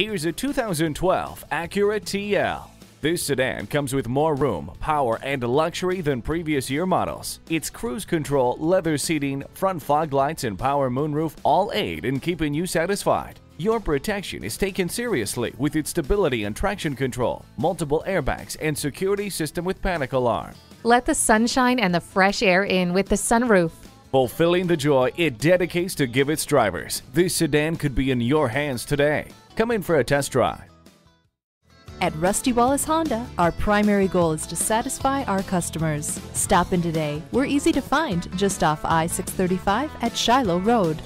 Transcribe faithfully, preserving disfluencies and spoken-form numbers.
Here's a two thousand twelve Acura T L. This sedan comes with more room, power, and luxury than previous year models. Its cruise control, leather seating, front fog lights, and power moonroof all aid in keeping you satisfied. Your protection is taken seriously with its stability and traction control, multiple airbags, and security system with panic alarm. Let the sunshine and the fresh air in with the sunroof. Fulfilling the joy it dedicates to give its drivers, this sedan could be in your hands today. Come in for a test drive. At Rusty Wallis Honda, our primary goal is to satisfy our customers. Stop in today. We're easy to find just off I six thirty-five at Shiloh Road.